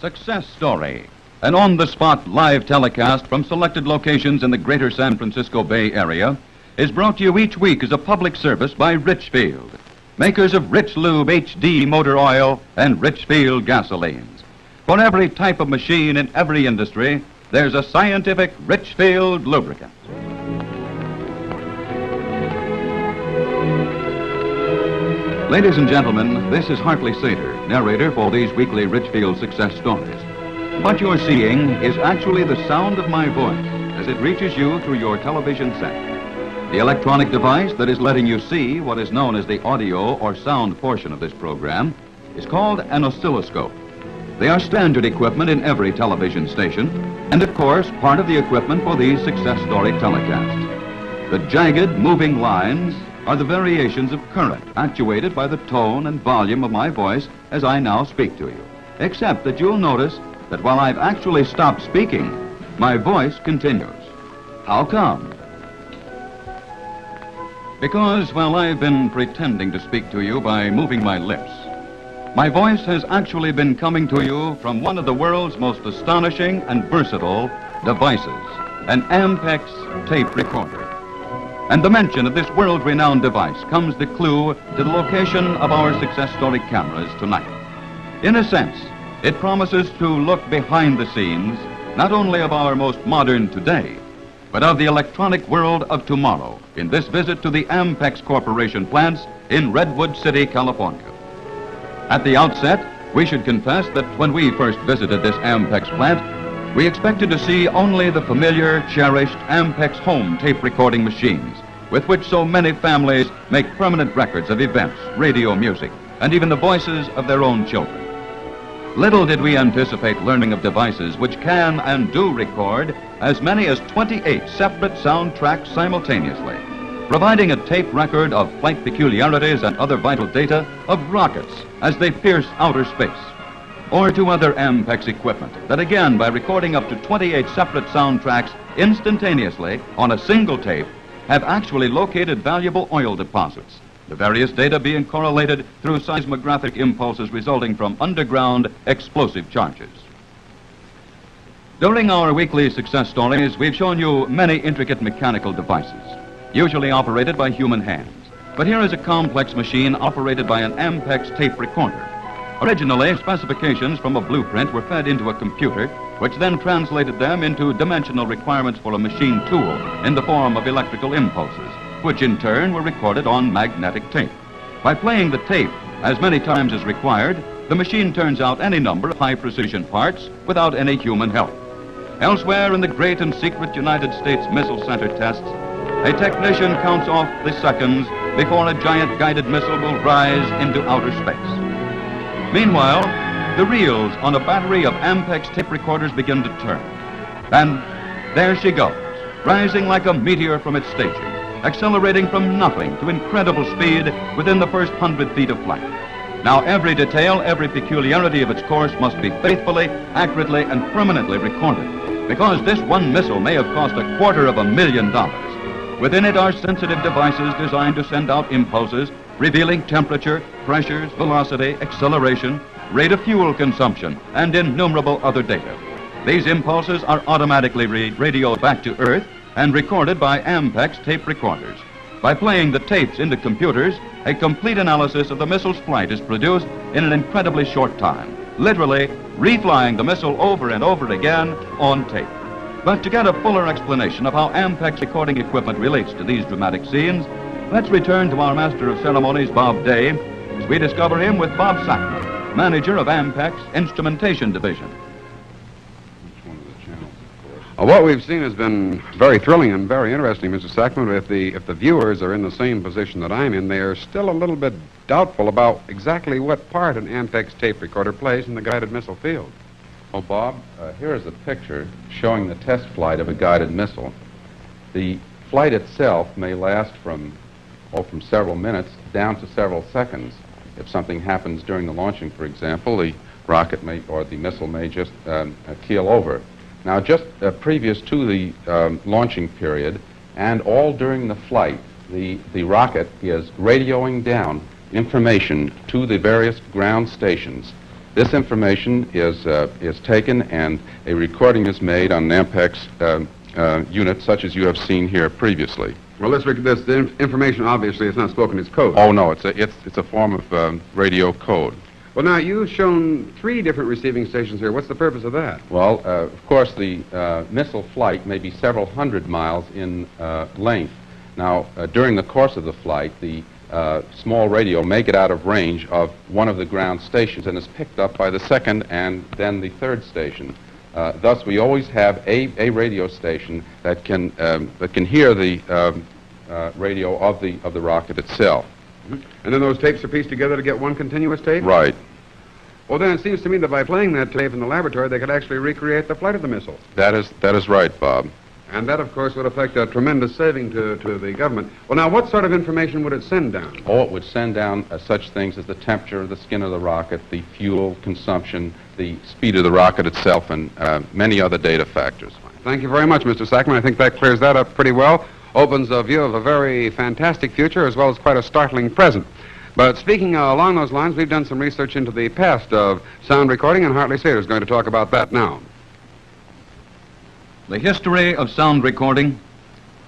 Success Story, an on-the-spot live telecast from selected locations in the greater San Francisco Bay Area, is brought to you each week as a public service by Richfield, makers of Rich Lube HD motor oil and Richfield gasolines. For every type of machine in every industry, there's a scientific Richfield lubricant. Ladies and gentlemen, this is Hartley Sater, narrator for these weekly Richfield Success Stories. What you're seeing is actually the sound of my voice as it reaches you through your television set. The electronic device that is letting you see what is known as the audio or sound portion of this program is called an oscilloscope. They are standard equipment in every television station, and of course, part of the equipment for these Success Story telecasts. The jagged, moving lines are the variations of current actuated by the tone and volume of my voice as I now speak to you. Except that you'll notice that while I've actually stopped speaking, my voice continues. How come? Because while I've been pretending to speak to you by moving my lips, my voice has actually been coming to you from one of the world's most astonishing and versatile devices, an Ampex tape recorder. And the mention of this world-renowned device comes the clue to the location of our Success Story cameras tonight. In a sense, it promises to look behind the scenes, not only of our most modern today, but of the electronic world of tomorrow in this visit to the Ampex Corporation plants in Redwood City, California. At the outset, we should confess that when we first visited this Ampex plant, we expected to see only the familiar, cherished Ampex home tape recording machines with which so many families make permanent records of events, radio music, and even the voices of their own children. Little did we anticipate learning of devices which can and do record as many as 28 separate soundtracks simultaneously, providing a tape record of flight peculiarities and other vital data of rockets as they pierce outer space, or to other Ampex equipment that again, by recording up to 28 separate soundtracks instantaneously on a single tape, have actually located valuable oil deposits, the various data being correlated through seismographic impulses resulting from underground explosive charges. During our weekly Success Stories, we've shown you many intricate mechanical devices, usually operated by human hands. But here is a complex machine operated by an Ampex tape recorder. Originally, specifications from a blueprint were fed into a computer, which then translated them into dimensional requirements for a machine tool in the form of electrical impulses, which in turn were recorded on magnetic tape. By playing the tape as many times as required, the machine turns out any number of high-precision parts without any human help. Elsewhere in the great and secret United States Missile Center tests, a technician counts off the seconds before a giant guided missile will rise into outer space. Meanwhile, the reels on a battery of Ampex tape recorders begin to turn. And there she goes, rising like a meteor from its station, accelerating from nothing to incredible speed within the first 100 feet of flight. Now every detail, every peculiarity of its course must be faithfully, accurately, and permanently recorded, because this one missile may have cost $250,000. Within it are sensitive devices designed to send out impulses revealing temperature, pressures, velocity, acceleration, rate of fuel consumption, and innumerable other data. These impulses are automatically radioed back to Earth and recorded by Ampex tape recorders. By playing the tapes into computers, a complete analysis of the missile's flight is produced in an incredibly short time, literally reflying the missile over and over again on tape. But to get a fuller explanation of how Ampex recording equipment relates to these dramatic scenes, let's return to our master of ceremonies, Bob Day, as we discover him with Bob Sackman, manager of Ampex Instrumentation Division. That's one of the channels, of course. What we've seen has been very thrilling and very interesting, Mr. Sackman. If the viewers are in the same position that I'm in, they are still a little bit doubtful about exactly what part an Ampex tape recorder plays in the guided missile field. Well, Bob, here is a picture showing the test flight of a guided missile. The flight itself may last from several minutes down to several seconds. If something happens during the launching, for example, the rocket may, or the missile may just keel over. Now, just previous to the launching period and all during the flight, the rocket is radioing down information to the various ground stations. This information is taken and a recording is made on an Ampex unit such as you have seen here previously. Well, this information obviously is not spoken as code. Oh, no, it's a form of radio code. Well, now, you've shown 3 different receiving stations here. What's the purpose of that? Well, of course, the missile flight may be several hundred miles in length. Now, during the course of the flight, the small radio may get out of range of one of the ground stations and is picked up by the second and then the third station. Thus, we always have a radio station that can hear the radio of the rocket itself. And then those tapes are pieced together to get one continuous tape? Right. Well, then it seems to me that by playing that tape in the laboratory, they could actually recreate the flight of the missile. That is right, Bob. And that, of course, would affect a tremendous saving to the government. Well, now, what sort of information would it send down? Oh, it would send down such things as the temperature of the skin of the rocket, the fuel consumption, the speed of the rocket itself, and many other data factors. Thank you very much, Mr. Sackman. I think that clears that up pretty well. Opens a view of a very fantastic future as well as quite a startling present. But speaking along those lines, we've done some research into the past of sound recording, and Hartley Sater is going to talk about that now. The history of sound recording.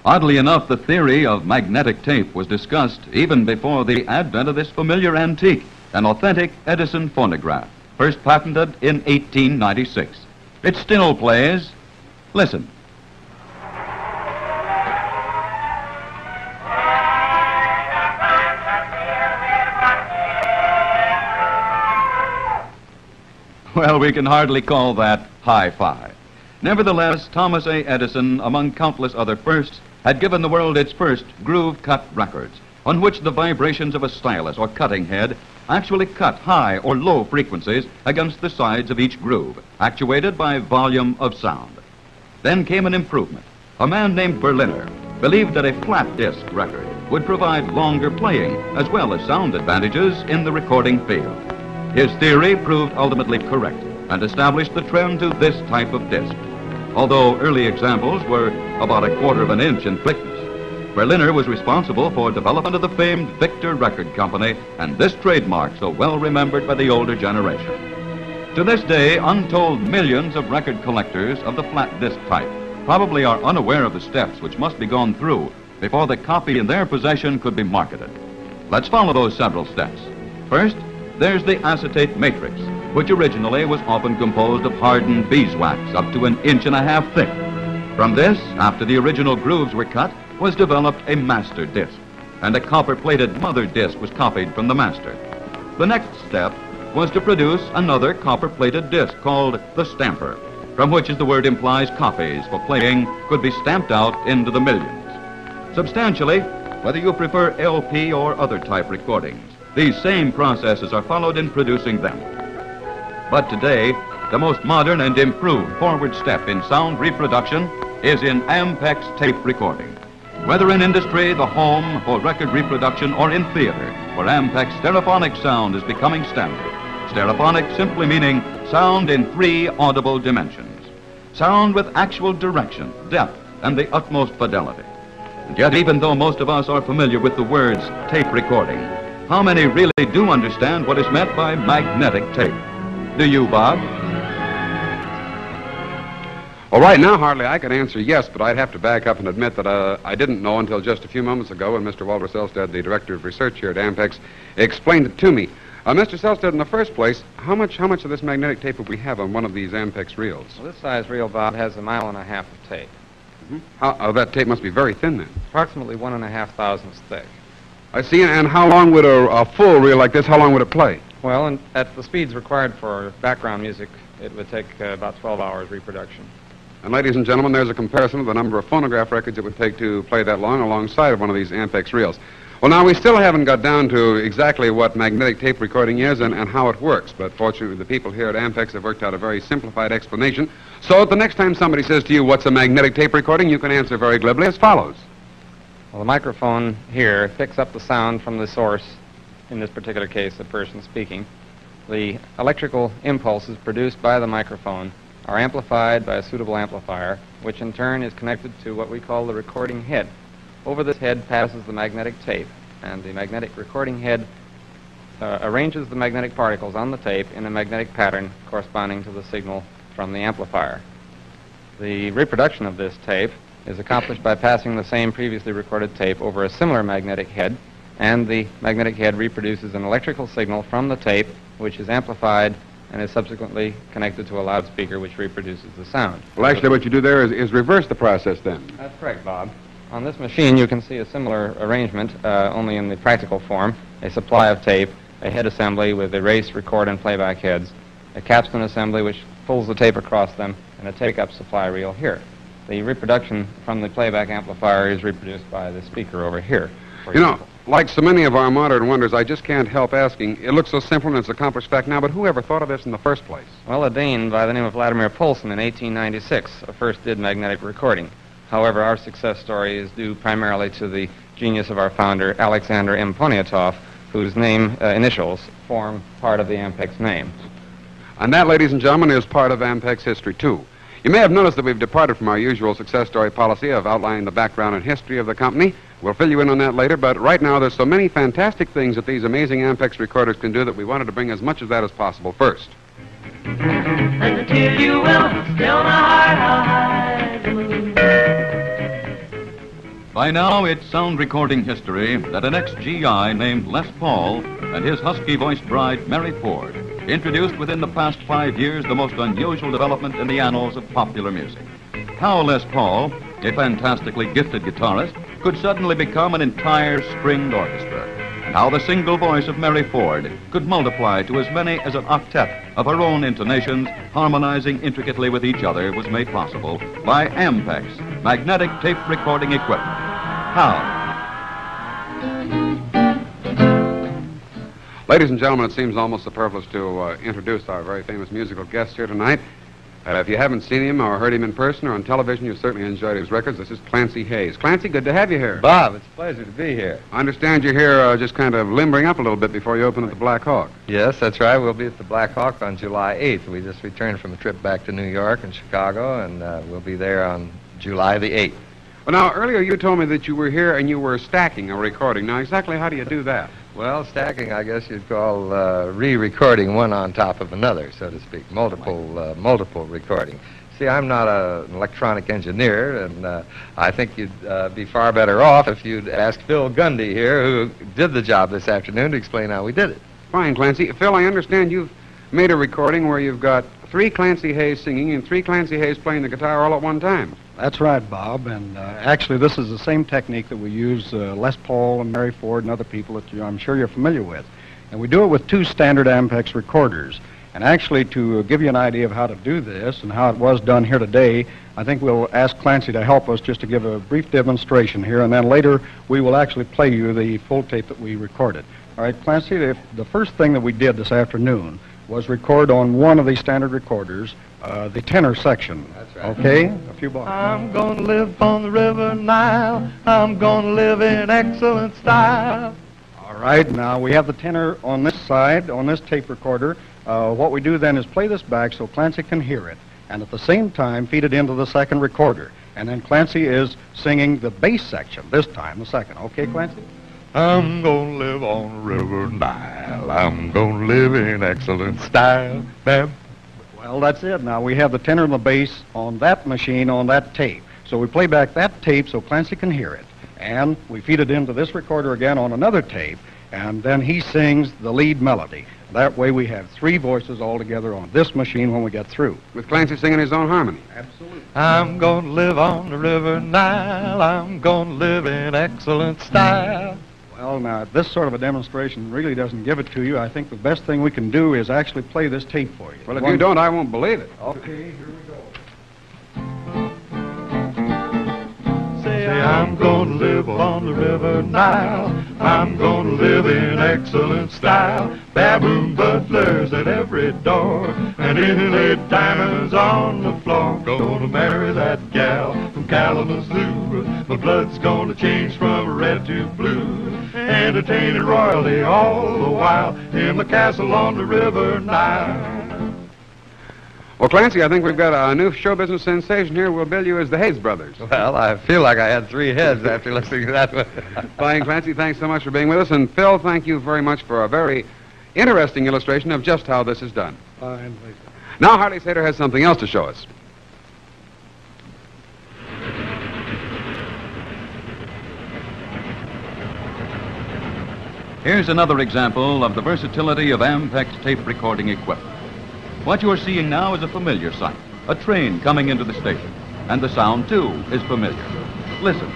Oddly enough, the theory of magnetic tape was discussed even before the advent of this familiar antique, an authentic Edison phonograph, first patented in 1896. It still plays. Listen. Well, we can hardly call that hi-fi. Nevertheless, Thomas A. Edison, among countless other firsts, had given the world its first groove-cut records, on which the vibrations of a stylus or cutting head actually cut high or low frequencies against the sides of each groove, actuated by volume of sound. Then came an improvement. A man named Berliner believed that a flat disc record would provide longer playing as well as sound advantages in the recording field. His theory proved ultimately correct and established the trend to this type of disc. Although early examples were about a quarter of an inch in thickness, Berliner was responsible for development of the famed Victor Record Company and this trademark so well remembered by the older generation. To this day, untold millions of record collectors of the flat disc type probably are unaware of the steps which must be gone through before the copy in their possession could be marketed. Let's follow those several steps. First, there's the acetate matrix, which originally was often composed of hardened beeswax up to an 1.5 inches thick. From this, after the original grooves were cut, was developed a master disc, and a copper-plated mother disc was copied from the master. The next step was to produce another copper-plated disc called the stamper, from which, as the word implies, copies for playing could be stamped out into the millions. Substantially, whether you prefer LP or other type recordings, these same processes are followed in producing them. But today, the most modern and improved forward step in sound reproduction is in Ampex tape recording. Whether in industry, the home, for record reproduction, or in theater, where Ampex stereophonic sound is becoming standard. Stereophonic simply meaning sound in 3 audible dimensions. Sound with actual direction, depth, and the utmost fidelity. And yet, even though most of us are familiar with the words tape recording, how many really do understand what is meant by magnetic tape? Do you, Bob? Well, right now, Hartley, I could answer yes, but I'd have to back up and admit that I didn't know until just a few moments ago when Mr. Walter Selstead, the Director of Research here at Ampex, explained it to me. Mr. Selstead, in the first place, how much of this magnetic tape would we have on one of these Ampex reels? Well, this size reel, Bob, has 1.5 miles of tape. Mm-hmm. That tape must be very thin, then. Approximately 1.5 thousandths thick. I see, and how long would a full reel like this, how long would it play? Well, and at the speeds required for background music, it would take about 12 hours reproduction. And ladies and gentlemen, there's a comparison of the number of phonograph records it would take to play that long alongside of one of these Ampex reels. Well, now, we still haven't got down to exactly what magnetic tape recording is and how it works, but fortunately the people here at Ampex have worked out a very simplified explanation, so the next time somebody says to you, what's a magnetic tape recording, you can answer very glibly as follows. Well, the microphone here picks up the sound from the source, in this particular case, the person speaking. The electrical impulses produced by the microphone are amplified by a suitable amplifier, which in turn is connected to what we call the recording head. Over this head passes the magnetic tape, and the magnetic recording head arranges the magnetic particles on the tape in a magnetic pattern corresponding to the signal from the amplifier. The reproduction of this tape is accomplished by passing the same previously recorded tape over a similar magnetic head, and the magnetic head reproduces an electrical signal from the tape, which is amplified and is subsequently connected to a loudspeaker, which reproduces the sound. Well, actually, what you do there is reverse the process, then. That's correct, Bob. On this machine, you can see a similar arrangement, only in the practical form: a supply of tape, a head assembly with erase, record, and playback heads, a capstan assembly which pulls the tape across them, and a take-up supply reel here. The reproduction from the playback amplifier is reproduced by the speaker over here. You know, like so many of our modern wonders, I just can't help asking, it looks so simple and it's an accomplished fact now, but who ever thought of this in the first place? Well, a Dane by the name of Vladimir Poulsen in 1896 first did magnetic recording. However, our success story is due primarily to the genius of our founder, Alexander M. Poniatoff, whose name initials form part of the Ampex name. And that, ladies and gentlemen, is part of Ampex history, too. You may have noticed that we've departed from our usual success story policy of outlining the background and history of the company. We'll fill you in on that later, but right now there's so many fantastic things that these amazing Ampex recorders can do that we wanted to bring as much of that as possible first. And until you will, still my heart I'll hide the moon. By now, it's sound recording history that an ex-GI named Les Paul and his husky-voiced bride, Mary Ford, introduced within the past 5 years the most unusual development in the annals of popular music. How Les Paul, a fantastically gifted guitarist, could suddenly become an entire stringed orchestra, and how the single voice of Mary Ford could multiply to as many as an octet of her own intonations, harmonizing intricately with each other, was made possible by Ampex, magnetic tape recording equipment. How? Ladies and gentlemen, it seems almost superfluous to introduce our very famous musical guest here tonight. If you haven't seen him or heard him in person or on television, you've certainly enjoyed his records. This is Clancy Hayes. Clancy, good to have you here. Bob, it's a pleasure to be here. I understand you're here just kind of limbering up a little bit before you open at the Black Hawk. Yes, that's right. We'll be at the Black Hawk on July 8th. We just returned from a trip back to New York and Chicago, and we'll be there on July the 8th. Well, now, earlier you told me that you were here and you were stacking a recording. Now, exactly how do you do that? Well, stacking, I guess you'd call re-recording one on top of another, so to speak. Multiple recording. See, I'm not an electronic engineer, and I think you'd be far better off if you'd ask Phil Gundy here, who did the job this afternoon, to explain how we did it. Fine, Clancy. Phil, I understand you've made a recording where you've got 3 Clancy Hayes singing and 3 Clancy Hayes playing the guitar all at one time. That's right, Bob, and actually this is the same technique that we use Les Paul and Mary Ford and other people that I'm sure you're familiar with. And we do it with 2 standard Ampex recorders. And actually, to give you an idea of how to do this and how it was done here today, I think we'll ask Clancy to help us just to give a brief demonstration here, and then later we will actually play you the full tape that we recorded. All right, Clancy, the first thing that we did this afternoon was record on one of these standard recorders, the tenor section. That's right. Okay? A few bars. I'm gonna live on the River Nile. I'm gonna live in excellent style. All right, now we have the tenor on this side, on this tape recorder. What we do then is play this back so Clancy can hear it, and at the same time feed it into the second recorder. And then Clancy is singing the bass section, this time the second. Okay, Clancy? I'm gonna live on the River Nile. I'm gonna live in excellent style. Well, that's it. Now we have the tenor and the bass on that machine, on that tape. So we play back that tape so Clancy can hear it. And we feed it into this recorder again on another tape, and then he sings the lead melody. That way we have 3 voices all together on this machine when we get through. With Clancy singing his own harmony. Absolutely. I'm gonna live on the River Nile. I'm gonna live in excellent style. Well, now, this sort of a demonstration really doesn't give it to you. I think the best thing we can do is actually play this tape for you. Well, if you don't, I won't believe it. Okay, here we go. Say, I'm gonna live on the River Nile. I'm gonna live in excellent style. Baboon butlers at every door, and inlaid diamonds on the floor. Gonna marry that gal from Kalamazoo. My blood's gonna change from red to blue. Entertaining royally all the while in my castle on the River Nile. Well, Clancy, I think we've got a new show business sensation here. We'll bill you as the Hayes Brothers. Well, I feel like I had 3 heads after listening to that one. Fine, Clancy, thanks so much for being with us. And Phil, thank you very much for a very Interesting illustration of just how this is done. Fine. Now Hartley Sater has something else to show us. Here's another example of the versatility of Ampex tape recording equipment. What you're seeing now is a familiar sight, a train coming into the station. And the sound, too, is familiar. Listen.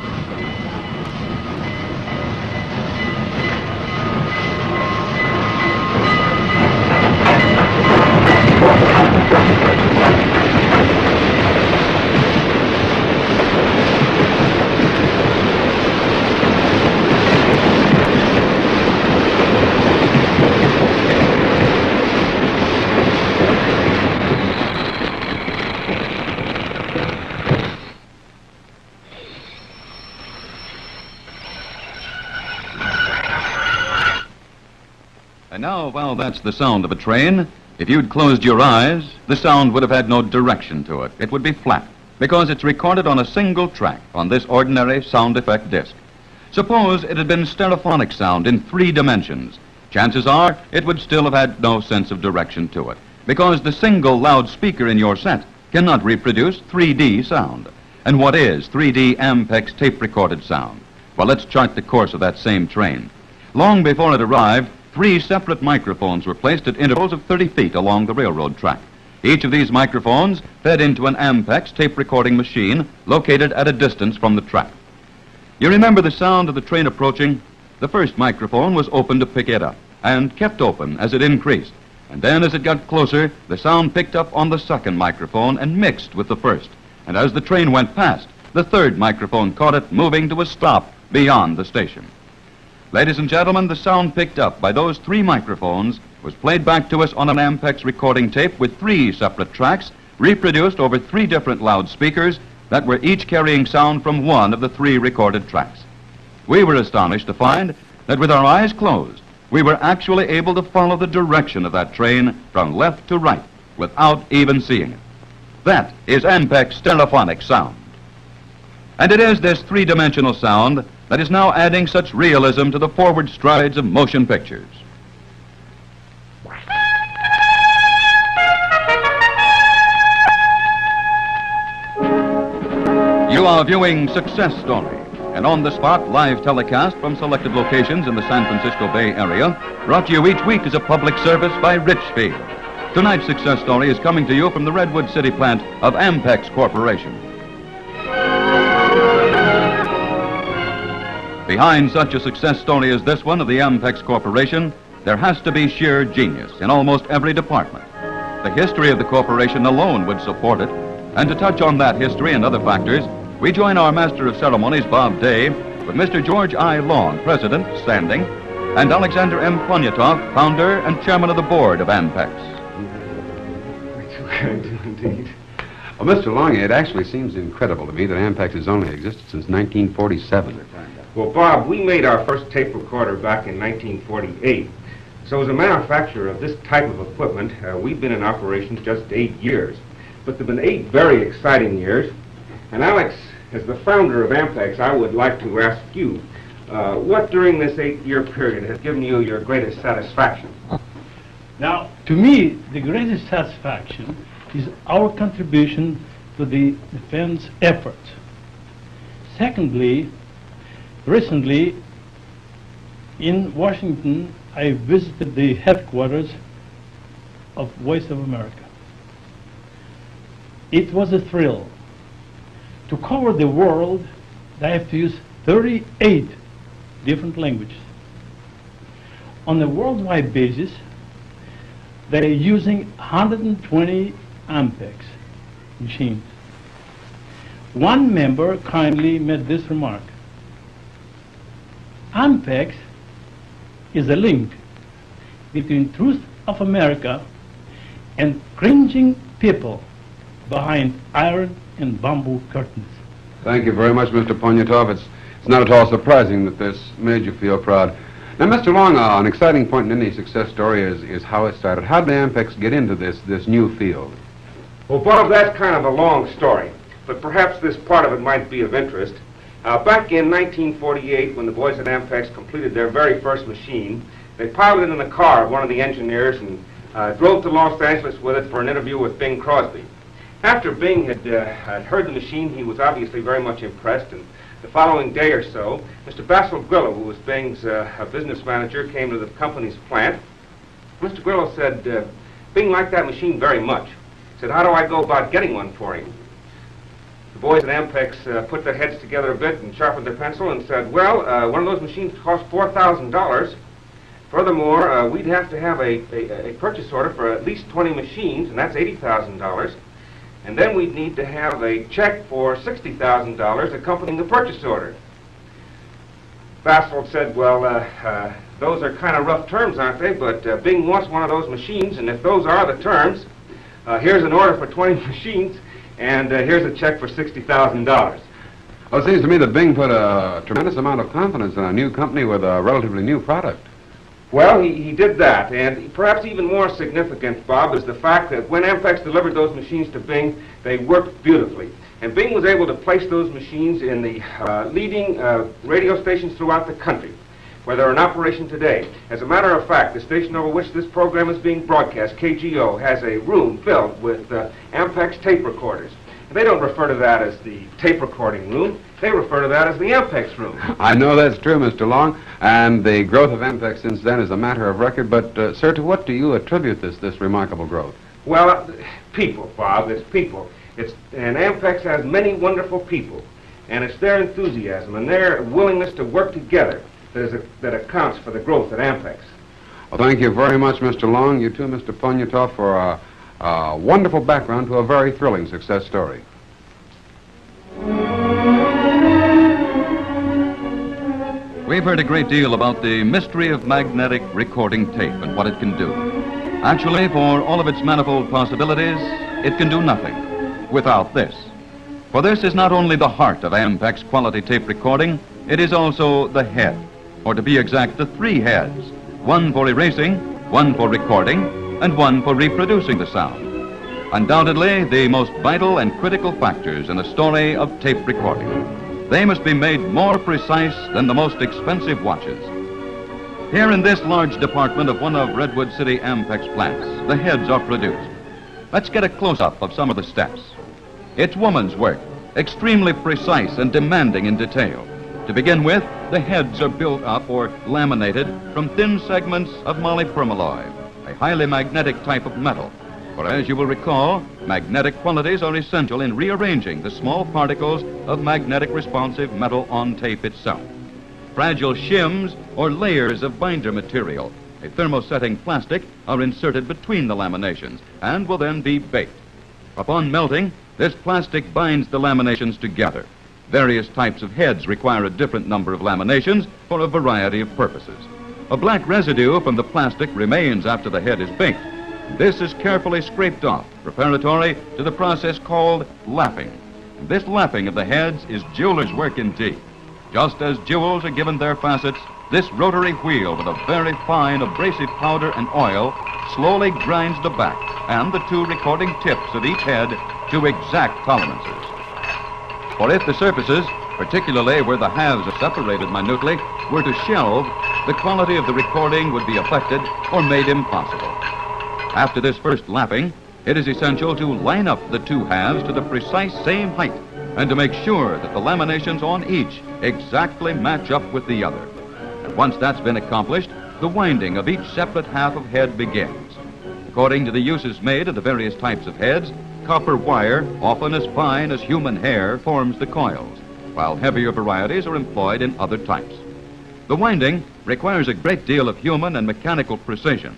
Now, while that's the sound of a train, if you'd closed your eyes, the sound would have had no direction to it. It would be flat, because it's recorded on a single track on this ordinary sound effect disc. Suppose it had been stereophonic sound in 3 dimensions. Chances are it would still have had no sense of direction to it, because the single loudspeaker in your set cannot reproduce 3D sound. And what is 3D Ampex tape-recorded sound? Well, let's chart the course of that same train. Long before it arrived, 3 separate microphones were placed at intervals of 30 feet along the railroad track. Each of these microphones fed into an Ampex tape recording machine located at a distance from the track. You remember the sound of the train approaching? The first microphone was open to pick it up and kept open as it increased. And then as it got closer, the sound picked up on the second microphone and mixed with the first. And as the train went past, the third microphone caught it moving to a stop beyond the station. Ladies and gentlemen, the sound picked up by those 3 microphones was played back to us on an Ampex recording tape with 3 separate tracks reproduced over 3 different loudspeakers that were each carrying sound from one of the 3 recorded tracks. We were astonished to find that with our eyes closed, we were actually able to follow the direction of that train from left to right without even seeing it. That is Ampex stereophonic sound. And it is this 3-dimensional sound that is now adding such realism to the forward strides of motion pictures. You are viewing Success Story, an on-the-spot live telecast from selected locations in the San Francisco Bay Area, brought to you each week as a public service by Richfield. Tonight's Success Story is coming to you from the Redwood City plant of Ampex Corporation. Behind such a success story as this one of the Ampex Corporation, there has to be sheer genius in almost every department. The history of the corporation alone would support it, and to touch on that history and other factors, we join our Master of Ceremonies, Bob Day, with Mr. George I. Long, President, standing, and Alexander M. Poniatoff, founder and chairman of the board of Ampex. Indeed. Well, Mr. Long, it actually seems incredible to me that Ampex has only existed since 1947. Well, Bob, we made our first tape recorder back in 1948. So as a manufacturer of this type of equipment, we've been in operation just 8 years. But there have been 8 very exciting years. And Alex, as the founder of Ampex, I would like to ask you, what during this 8-year period has given you your greatest satisfaction? Now, to me, the greatest satisfaction is our contribution to the defense effort. Secondly, recently, in Washington, I visited the headquarters of Voice of America. It was a thrill. To cover the world, I have to use 38 different languages. On a worldwide basis, they are using 120 Ampex machines. One member kindly made this remark: Ampex is a link between truth of America and cringing people behind iron and bamboo curtains. Thank you very much, Mr. Poniatoff. It's not at all surprising that this made you feel proud. Now, Mr. Long, an exciting point in any success story is how it started. How did Ampex get into this new field? Well, Bob, that's kind of a long story, but perhaps this part of it might be of interest. Back in 1948, when the boys at Ampex completed their very first machine, They piled it in the car of one of the engineers and drove to Los Angeles with it for an interview with Bing Crosby. After Bing had heard the machine, he was obviously very much impressed, and the following day or so, Mr. Basil Grillo, who was Bing's business manager, came to the company's plant. Mr. Grillo said, Bing liked that machine very much. He said, how do I go about getting one for him? The boys at Ampex put their heads together a bit and sharpened their pencil and said, well, one of those machines costs $4,000. Furthermore, we'd have to have a purchase order for at least 20 machines, and that's $80,000. And then we'd need to have a check for $60,000 accompanying the purchase order. Basil said, well, those are kind of rough terms, aren't they? But Bing wants one of those machines, and if those are the terms, here's an order for 20 machines, and here's a check for $60,000. Well, it seems to me that Bing put a tremendous amount of confidence in a new company with a relatively new product. Well, he did that, and perhaps even more significant, Bob, is the fact that when Ampex delivered those machines to Bing, they worked beautifully. And Bing was able to place those machines in the leading radio stations throughout the country, where they're in operation today. As a matter of fact, the station over which this program is being broadcast, KGO, has a room filled with Ampex tape recorders. And they don't refer to that as the tape recording room. They refer to that as the Ampex room. I know that's true, Mr. Long, and the growth of Ampex since then is a matter of record, but, sir, to what do you attribute this remarkable growth? Well, people, Bob, it's people. And Ampex has many wonderful people, and it's their enthusiasm and their willingness to work together that accounts for the growth at Ampex. Well, thank you very much, Mr. Long. You too, Mr. Poniatoff, for a wonderful background to a very thrilling success story. We've heard a great deal about the mystery of magnetic recording tape and what it can do. Actually, for all of its manifold possibilities, it can do nothing without this. For this is not only the heart of Ampex quality tape recording, it is also the head, or to be exact, the three heads, one for erasing, one for recording, and one for reproducing the sound. Undoubtedly, the most vital and critical factors in the story of tape recording. They must be made more precise than the most expensive watches. Here in this large department of one of Redwood City Ampex plants, the heads are produced. Let's get a close-up of some of the steps. It's woman's work, extremely precise and demanding in detail. To begin with, the heads are built up or laminated from thin segments of moly permalloy, a highly magnetic type of metal. For as you will recall, magnetic qualities are essential in rearranging the small particles of magnetic responsive metal on tape itself. Fragile shims or layers of binder material, a thermosetting plastic, are inserted between the laminations and will then be baked. Upon melting, this plastic binds the laminations together. Various types of heads require a different number of laminations for a variety of purposes. A black residue from the plastic remains after the head is baked. This is carefully scraped off, preparatory to the process called lapping. This lapping of the heads is jewelers' work indeed. Just as jewels are given their facets, this rotary wheel with a very fine abrasive powder and oil slowly grinds the back and the two recording tips of each head to exact tolerances. For if the surfaces, particularly where the halves are separated minutely, were to shelve, the quality of the recording would be affected or made impossible. After this first lapping, it is essential to line up the two halves to the precise same height and to make sure that the laminations on each exactly match up with the other. And once that's been accomplished, the winding of each separate half of head begins. According to the uses made of the various types of heads, copper wire, often as fine as human hair, forms the coils, while heavier varieties are employed in other types. The winding requires a great deal of human and mechanical precision.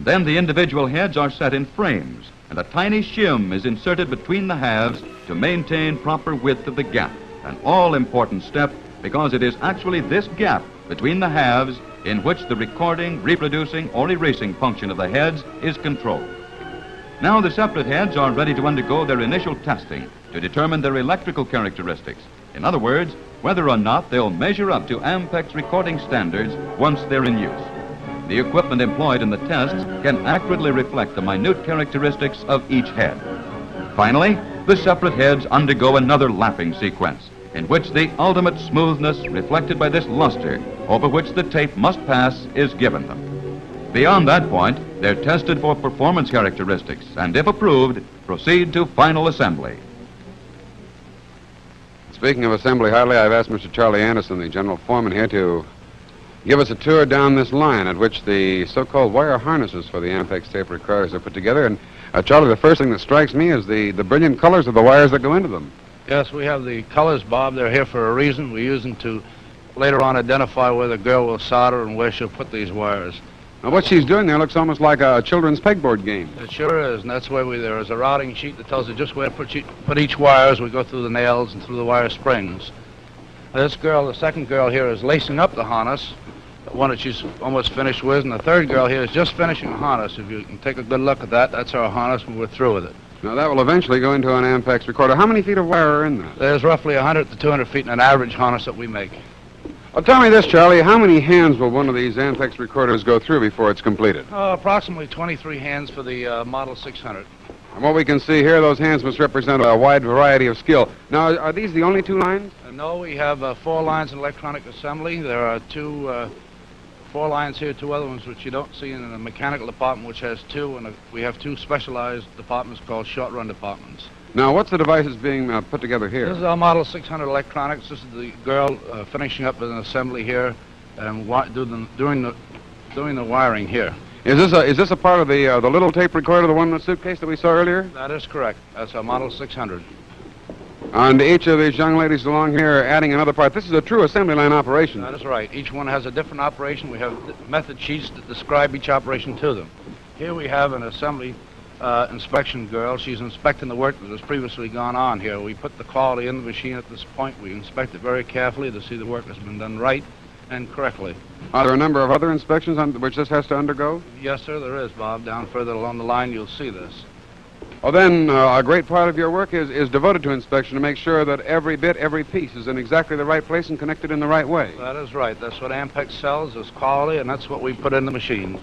Then the individual heads are set in frames, and a tiny shim is inserted between the halves to maintain proper width of the gap, an all-important step because it is actually this gap between the halves in which the recording, reproducing, or erasing function of the heads is controlled. Now the separate heads are ready to undergo their initial testing to determine their electrical characteristics. In other words, whether or not they'll measure up to Ampex recording standards once they're in use. The equipment employed in the tests can accurately reflect the minute characteristics of each head. Finally, the separate heads undergo another lapping sequence in which the ultimate smoothness reflected by this luster over which the tape must pass is given them. Beyond that point, they're tested for performance characteristics and, if approved, proceed to final assembly. Speaking of assembly, Hartley, I've asked Mr. Charlie Anderson, the general foreman here, to give us a tour down this line at which the so-called wire harnesses for the Ampex tape recorders are put together. And, Charlie, the first thing that strikes me is the brilliant colors of the wires that go into them. Yes, we have the colors, Bob. They're here for a reason. We use them to later on identify where the girl will solder and where she'll put these wires. Now, what she's doing there looks almost like a children's pegboard game. It sure is, and that's why there is a routing sheet that tells us just where to put each wire as we go through the nails and through the wire springs. Now, this girl, the second girl here, is lacing up the harness, the one that she's almost finished with, and the third girl here is just finishing the harness. If you can take a good look at that, that's our harness when we're through with it. Now, that will eventually go into an Ampex recorder. How many feet of wire are in there? There's roughly 100 to 200 feet in an average harness that we make. Well, tell me this, Charlie. How many hands will one of these Ampex recorders go through before it's completed? Approximately 23 hands for the Model 600. From what we can see here, those hands must represent a wide variety of skill. Now, are these the only two lines? No, we have 4 lines in electronic assembly. There are 4 lines here, 2 other ones which you don't see in the mechanical department, which has 2, and we have 2 specialized departments called short-run departments. Now, what's the devices being put together here? This is our Model 600 electronics. This is the girl finishing up an assembly here and doing the wiring here. Is this a part of the little tape recorder, the one in the suitcase that we saw earlier? That is correct. That's our Model 600. And each of these young ladies along here are adding another part. This is a true assembly line operation. That is right. Each one has a different operation. We have method sheets that describe each operation to them. Here we have an assembly inspection girl. She's inspecting the work that has previously gone on here. We put the quality in the machine at this point. We inspect it very carefully to see the work has been done right and correctly. Are there a number of other inspections which this has to undergo? Yes, sir, there is, Bob. Down further along the line, you'll see this. Well, then, a great part of your work is devoted to inspection to make sure that every bit, every piece is in exactly the right place and connected in the right way. That is right. That's what Ampex sells, is quality, and that's what we put in the machines.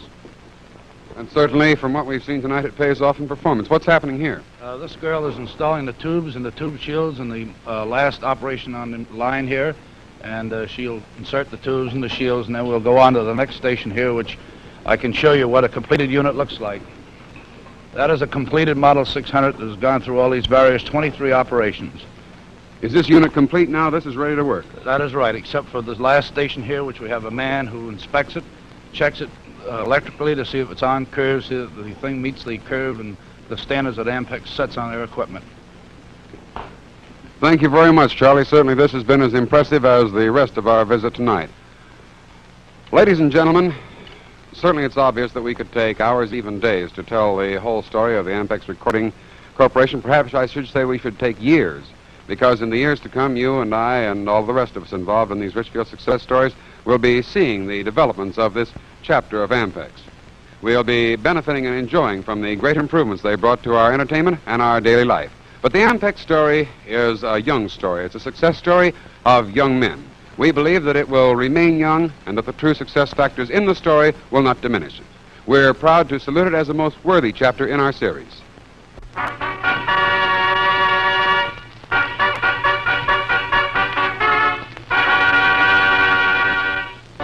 And certainly, from what we've seen tonight, it pays off in performance. What's happening here? This girl is installing the tubes and the tube shields in the last operation on the line here, and she'll insert the tubes and the shields, and then we'll go on to the next station here, which I can show you what a completed unit looks like. That is a completed Model 600 that has gone through all these various 23 operations. Is this unit complete now? This is ready to work? That is right, except for this last station here, which we have a man who inspects it, checks it electrically to see if it's on curves, see if the thing meets the curve and the standards that Ampex sets on their equipment. Thank you very much, Charlie. Certainly this has been as impressive as the rest of our visit tonight. Ladies and gentlemen, certainly it's obvious that we could take hours, even days, to tell the whole story of the Ampex Recording Corporation. Perhaps I should say we should take years, because in the years to come, you and I and all the rest of us involved in these Richfield success stories will be seeing the developments of this chapter of Ampex. We'll be benefiting and enjoying from the great improvements they brought to our entertainment and our daily life. But the Ampex story is a young story. It's a success story of young men. We believe that it will remain young and that the true success factors in the story will not diminish it. We're proud to salute it as the most worthy chapter in our series.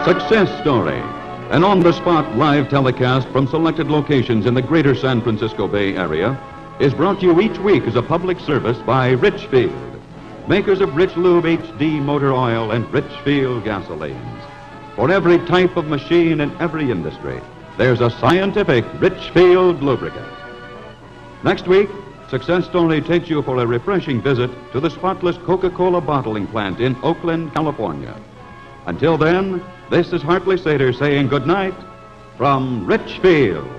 Success Story, an on-the-spot live telecast from selected locations in the greater San Francisco Bay Area, is brought to you each week as a public service by Richfield, makers of Rich Lube HD motor oil and Richfield gasolines. For every type of machine and every industry, there's a scientific Richfield lubricant. Next week, Success Story takes you for a refreshing visit to the spotless Coca-Cola bottling plant in Oakland, California. Until then, this is Hartley Sater saying good night from Richfield.